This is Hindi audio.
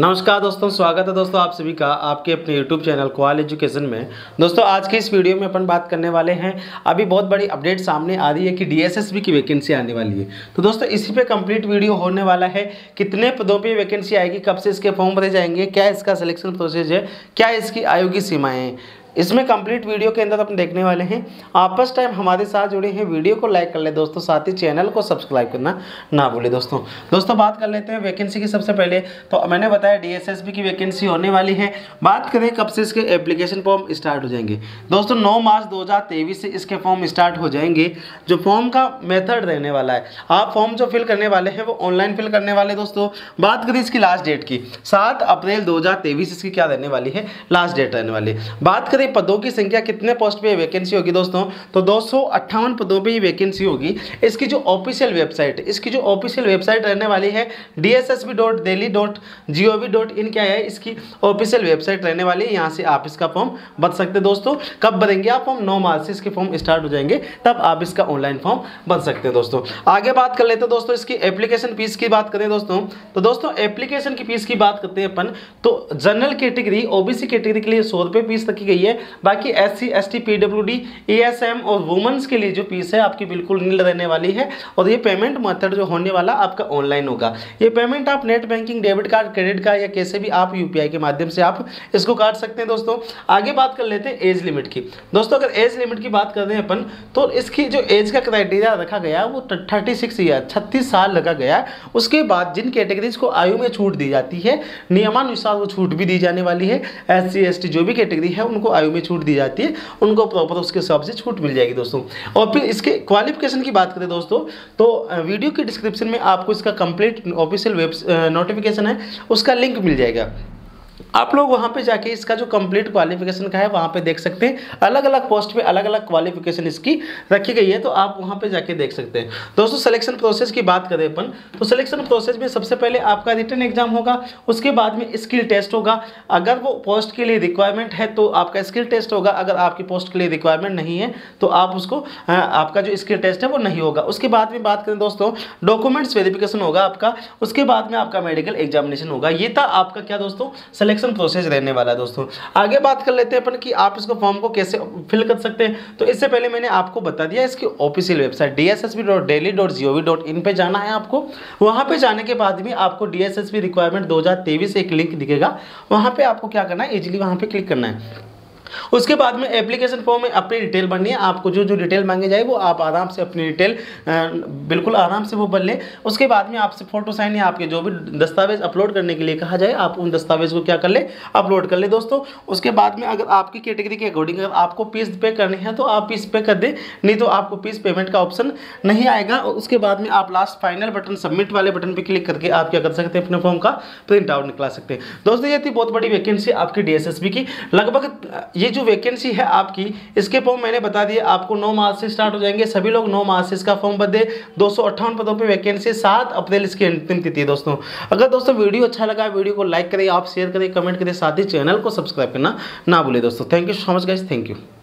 नमस्कार दोस्तों, स्वागत है दोस्तों आप सभी का आपके अपने YouTube चैनल क्वाल एजुकेशन में। दोस्तों आज के इस वीडियो में अपन बात करने वाले हैं, अभी बहुत बड़ी अपडेट सामने आ रही है कि DSSSB की वैकेंसी आने वाली है। तो दोस्तों इसी पे कंप्लीट वीडियो होने वाला है, कितने पदों पे वैकेंसी आएगी, कब से इसके फॉर्म भरे जाएंगे, क्या इसका सिलेक्शन प्रोसेस है, क्या इसकी आयु की सीमाएँ हैं, इसमें कंप्लीट वीडियो के अंदर अपन देखने वाले हैं। आप फर्स्ट टाइम हमारे साथ जुड़े हैं, वीडियो को लाइक कर ले दोस्तों, साथ ही चैनल को सब्सक्राइब करना ना भूले दोस्तों। बात कर लेते हैं वैकेंसी की। सबसे पहले तो मैंने बताया डीएसएसबी की वैकेंसी होने वाली है। बात करें कब से इसके एप्लीकेशन फॉर्म स्टार्ट हो जाएंगे दोस्तों, 9 मार्च 2023 से इसके फॉर्म स्टार्ट हो जाएंगे। जो फॉर्म का मेथड रहने वाला है, आप फॉर्म जो फिल करने वाले हैं वो ऑनलाइन फिल करने वाले दोस्तों। बात करें इसकी लास्ट डेट की, 7 अप्रैल 2023 इसकी क्या रहने वाली है, लास्ट डेट रहने वाली है। बात करें पदों की संख्या, कितने पोस्ट पे वैकेंसी होगी दोस्तों, तो 258 पदों पे वैकेंसी होगी। इसकी जो ऑफिशियल वेबसाइट रहने वाली है dssb.delhi.gov.in क्या है, इसकी ऑफिशियल वेबसाइट रहने वाली है। यहाँ से आप इसका फॉर्म भर सकते दोस्तों। कब भरेंगे आप फॉर्म, 9 मार्च से इसके फॉर्म स्टार्ट हो जाएंगे, तब आप इसका ऑनलाइन फॉर्म भर सकते हैं दोस्तों। आगे बात कर लेते हैं दोस्तों इसकी एप्लीकेशन फीस की। बात करें दोस्तों तो दोस्तों एप्लीकेशन की फीस की बात करते हैं अपन, तो जनरल कैटेगरी ओबीसी कैटेगरी के लिए 100 रुपये फीस तक की गई है। बाकी SC, ST, PWD, ASM और वुमेन्स के लिए जो फीस है आपकी बिल्कुल नील रहने वाली है। और ये पेमेंट मेथड जो होने वाला आपका ऑनलाइन होगा। ये पेमेंट आप net banking, debit card, credit card या कैसे भी आप यूपीआई के माध्यम से आप इसको काट सकते हैं दोस्तों। आगे बात कर लेते हैं एज लिमिट की दोस्तों। अगर एज लिमिट की बात कर रहे हैं अपन, तो इसकी जो एज का क्राइटेरिया रखा गया है वो 36 साल रखा गया है। उसके बाद जिन कैटेगरीज को आयु में छूट दी जाती है, नियमानुसार वो छूट भी दी जाने वाली है। SC, ST जो भी कैटेगरी है उनको आयु में छूट दी जाती है, उनको प्रॉपर उसके हिसाब से छूट मिल जाएगी दोस्तों। और फिर इसके क्वालिफिकेशन की बात करें दोस्तों, तो वीडियो के डिस्क्रिप्शन में आपको इसका कंप्लीट ऑफिशियल वेब नोटिफिकेशन है उसका लिंक मिल जाएगा। आप लोग वहाँ पे जाके इसका जो कंप्लीट क्वालिफिकेशन का है वहाँ पे देख सकते हैं। अलग अलग पोस्ट पे अलग अलग क्वालिफिकेशन इसकी रखी गई है, तो आप वहाँ पे जाके देख सकते हैं दोस्तों। सिलेक्शन प्रोसेस की बात करें अपन, तो सिलेक्शन प्रोसेस में सबसे पहले आपका रिटन एग्जाम होगा, उसके बाद में स्किल टेस्ट होगा। अगर वो पोस्ट के लिए रिक्वायरमेंट है तो आपका स्किल टेस्ट होगा, अगर आपकी पोस्ट के लिए रिक्वायरमेंट नहीं है तो आप उसको आपका जो स्किल टेस्ट है वो नहीं होगा। उसके बाद में बात करें दोस्तों, डॉक्यूमेंट्स वेरिफिकेशन होगा आपका, उसके बाद में आपका मेडिकल एग्जामिनेशन होगा। ये था आपका क्या दोस्तों, सिलेक्शन प्रोसेस रहने वाला है दोस्तों। आगे बात कर लेते हैं अपन कि आप इसको फॉर्म को कैसे फिल कर सकते हैं। तो इससे पहले मैंने आपको बता दिया इसकी ऑफिशियल वेबसाइट dssb.delhi.gov.in पे जाना है आपको। वहां पे जाने के बाद भी आपको डीएसएसबी रिक्वायरमेंट 2023 एक लिंक दिखेगा, वहां पे आपको क्या करना है, इजीली वहां पे क्लिक करना है। उसके बाद में एप्लीकेशन फॉर्म में अपनी डिटेल भरनी है आपको, जो जो डिटेल मांगे जाए वो आप आराम से अपनी डिटेल बिल्कुल आराम से वो भर लें। उसके बाद में आपसे फ़ोटो साइन या आपके जो भी दस्तावेज़ अपलोड करने के लिए कहा जाए आप उन दस्तावेज़ को क्या कर ले, अपलोड कर ले दोस्तों। उसके बाद में अगर आपकी कैटेगरी के अकॉर्डिंग अगर आपको फीस पे करनी है तो आप फीस पे कर दें, नहीं तो आपको फीस पेमेंट का ऑप्शन नहीं आएगा। उसके बाद में आप लास्ट फाइनल बटन सबमिट वाले बटन पर क्लिक करके आप क्या कर सकते हैं, अपने फॉर्म का प्रिंट आउट निकला सकते हैं दोस्तों। ये थी बहुत बड़ी वैकेंसी आपकी DSSB की। लगभग ये जो वैकेंसी है आपकी, इसके फॉर्म मैंने बता दिए आपको 9 मार्च से स्टार्ट हो जाएंगे। सभी लोग 9 मार्च से इसका फॉर्म भर दे। 258 पदों पे वैकेंसी, 7 अप्रैल इसकी अंतिम तिथि है दोस्तों। अगर दोस्तों वीडियो अच्छा लगा, वीडियो को लाइक करें, आप शेयर करें, कमेंट करें, साथ ही चैनल को सब्सक्राइब करना ना भूलें दोस्तों। Thank you so much guys, thank you.